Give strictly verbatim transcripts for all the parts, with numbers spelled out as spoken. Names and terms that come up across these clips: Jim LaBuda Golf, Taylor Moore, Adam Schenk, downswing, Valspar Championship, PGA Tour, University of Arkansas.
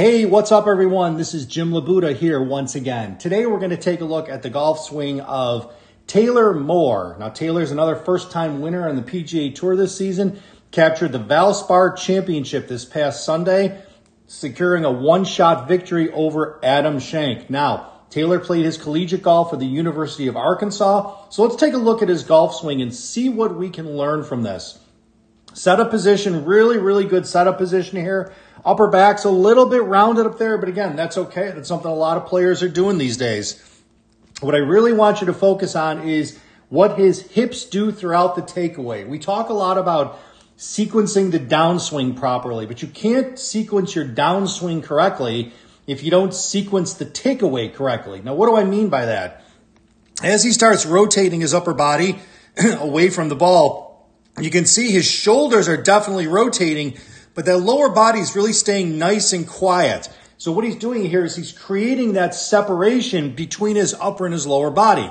Hey, what's up everyone? This is Jim LaBuda here once again. Today we're going to take a look at the golf swing of Taylor Moore. Now Taylor's another first-time winner on the P G A Tour this season. Captured the Valspar Championship this past Sunday, securing a one-shot victory over Adam Schenk. Now, Taylor played his collegiate golf at the University of Arkansas, so let's take a look at his golf swing and see what we can learn from this. Setup position, really, really good setup position here. Upper back's a little bit rounded up there, but again, that's okay. That's something a lot of players are doing these days. What I really want you to focus on is what his hips do throughout the takeaway. We talk a lot about sequencing the downswing properly, but you can't sequence your downswing correctly if you don't sequence the takeaway correctly. Now, what do I mean by that? As he starts rotating his upper body away from the ball, you can see his shoulders are definitely rotating, but that lower body is really staying nice and quiet. So what he's doing here is he's creating that separation between his upper and his lower body.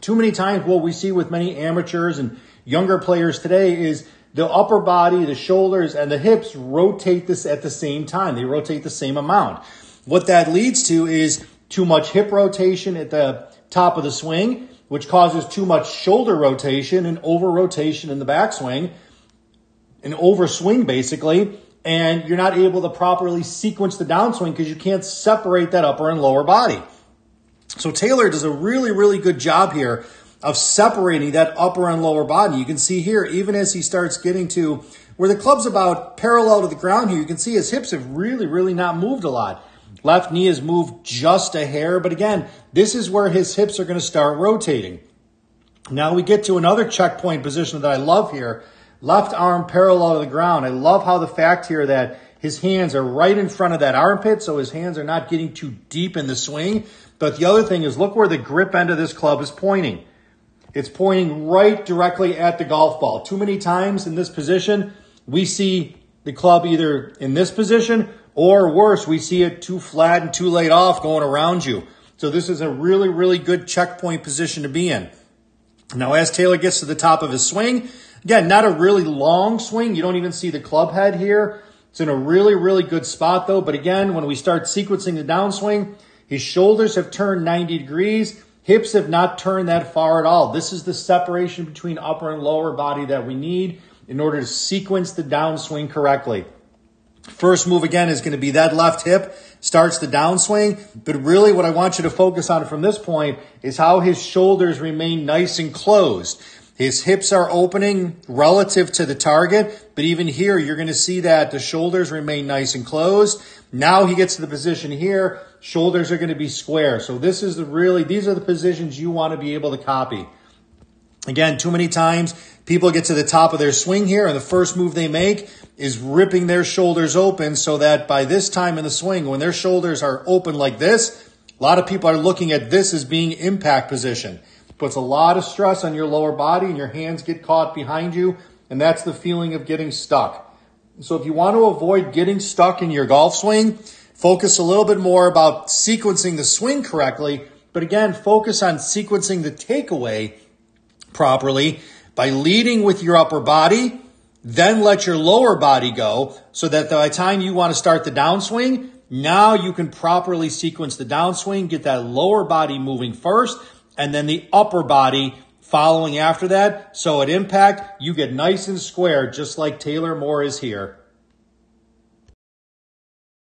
Too many times what we see with many amateurs and younger players today is the upper body, the shoulders, and the hips rotate this at the same time. They rotate the same amount. What that leads to is too much hip rotation at the top of the swing, which causes too much shoulder rotation and over-rotation in the backswing, an overswing basically, and you're not able to properly sequence the downswing because you can't separate that upper and lower body. So Taylor does a really, really good job here of separating that upper and lower body. You can see here, even as he starts getting to where the club's about parallel to the ground here, you can see his hips have really, really not moved a lot. Left knee has moved just a hair, but again, this is where his hips are going to start rotating. Now we get to another checkpoint position that I love here. Left arm parallel to the ground. I love how the fact here that his hands are right in front of that armpit, so his hands are not getting too deep in the swing. But the other thing is, look where the grip end of this club is pointing. It's pointing right directly at the golf ball. Too many times in this position, we see the club either in this position or worse, we see it too flat and too laid off going around you. So this is a really, really good checkpoint position to be in. Now, as Taylor gets to the top of his swing, again, not a really long swing. You don't even see the club head here. It's in a really, really good spot though. But again, when we start sequencing the downswing, his shoulders have turned ninety degrees. Hips have not turned that far at all. This is the separation between upper and lower body that we need in order to sequence the downswing correctly. First move again is going to be that left hip starts the downswing, but really what I want you to focus on from this point is how his shoulders remain nice and closed. His hips are opening relative to the target, but even here you're going to see that the shoulders remain nice and closed. Now he gets to the position here, shoulders are going to be square. So this is the really, these are the positions you want to be able to copy. Again, too many times people get to the top of their swing here and the first move they make is ripping their shoulders open so that by this time in the swing, when their shoulders are open like this, a lot of people are looking at this as being impact position. Puts a lot of stress on your lower body and your hands get caught behind you, and that's the feeling of getting stuck. So if you want to avoid getting stuck in your golf swing, focus a little bit more about sequencing the swing correctly, but again, focus on sequencing the takeaway properly by leading with your upper body, then let your lower body go so that by the time you want to start the downswing, now you can properly sequence the downswing, get that lower body moving first, and then the upper body following after that. So at impact, you get nice and square, just like Taylor Moore is here.